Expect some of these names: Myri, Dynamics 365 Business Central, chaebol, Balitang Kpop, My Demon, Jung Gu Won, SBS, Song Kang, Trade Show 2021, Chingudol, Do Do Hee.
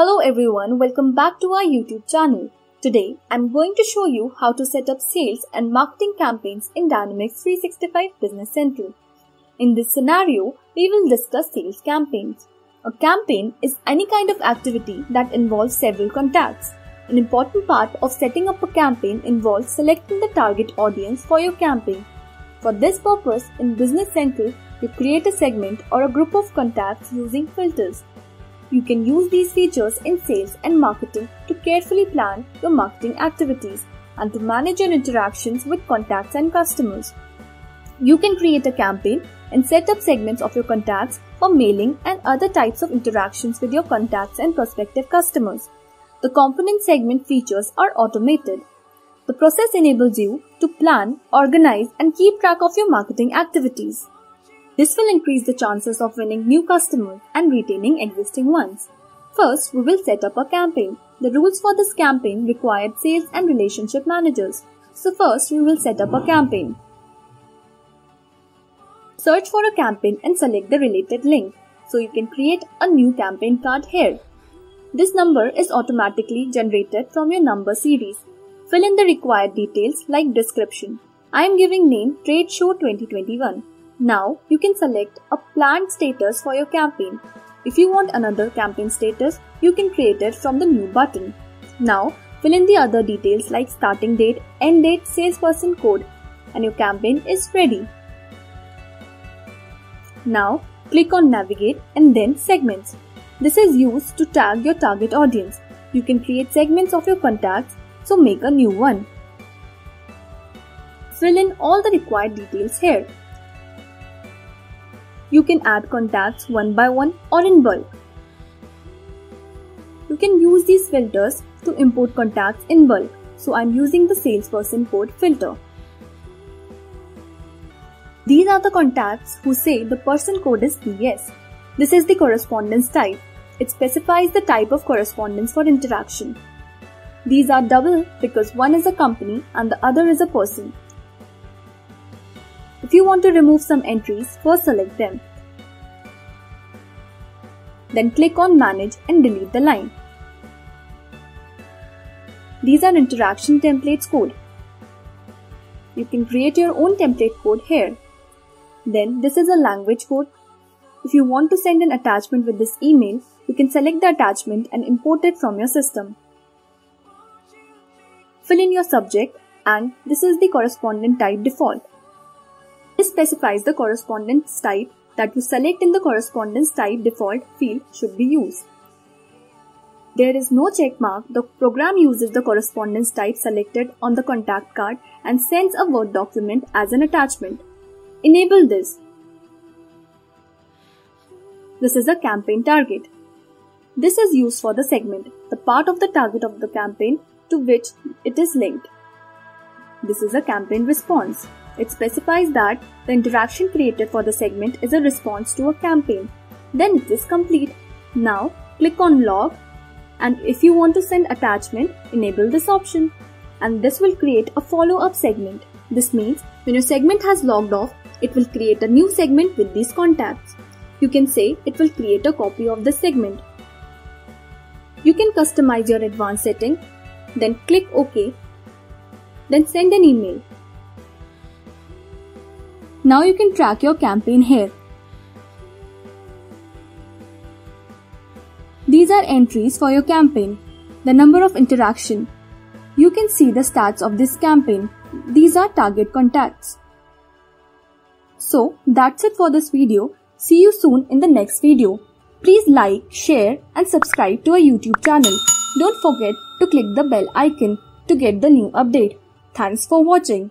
Hello everyone, welcome back to our YouTube channel. Today, I'm going to show you how to set up sales and marketing campaigns in Dynamics 365 Business Central. In this scenario, we will discuss sales campaigns. A campaign is any kind of activity that involves several contacts. An important part of setting up a campaign involves selecting the target audience for your campaign. For this purpose, in Business Central, you create a segment or a group of contacts using filters. You can use these features in sales and marketing to carefully plan your marketing activities and to manage your interactions with contacts and customers. You can create a campaign and set up segments of your contacts for mailing and other types of interactions with your contacts and prospective customers. The component segment features are automated. The process enables you to plan, organize, and keep track of your marketing activities. This will increase the chances of winning new customers and retaining existing ones. First, we will set up a campaign. The rules for this campaign required sales and relationship managers. So first, we will set up a campaign. Search for a campaign and select the related link. So you can create a new campaign card here. This number is automatically generated from your number series. Fill in the required details like description. I am giving name Trade Show 2021. Now, you can select a planned status for your campaign. If you want another campaign status, you can create it from the new button. Now, fill in the other details like starting date, end date, salesperson code, and your campaign is ready. Now, click on Navigate and then Segments. This is used to tag your target audience. You can create segments of your contacts, so make a new one. Fill in all the required details here. You can add contacts one by one or in bulk. You can use these filters to import contacts in bulk. So I'm using the salesperson code filter. These are the contacts who say the person code is PS. This is the correspondence type. It specifies the type of correspondence for interaction. These are double because one is a company and the other is a person. If you want to remove some entries, first select them. Then click on Manage and delete the line. These are interaction templates code. You can create your own template code here. Then this is a language code. If you want to send an attachment with this email, you can select the attachment and import it from your system. Fill in your subject and this is the correspondent type default. This specifies the correspondence type that you select in the correspondence type default field should be used. There is no check mark. The program uses the correspondence type selected on the contact card and sends a Word document as an attachment. Enable this. This is a campaign target. This is used for the segment, the part of the target of the campaign to which it is linked. This is a campaign response. It specifies that the interaction created for the segment is a response to a campaign. Then it is complete. Now click on Log and if you want to send attachment, enable this option. And this will create a follow-up segment. This means when your segment has logged off, it will create a new segment with these contacts. You can say it will create a copy of the segment. You can customize your advanced setting. Then click OK. Then send an email. Now you can track your campaign here. These are entries for your campaign, the number of interaction. You can see the stats of this campaign. These are target contacts. So that's it for this video. See you soon in the next video. Please like, share and subscribe to our YouTube channel. Don't forget to click the bell icon to get the new update. Thanks for watching.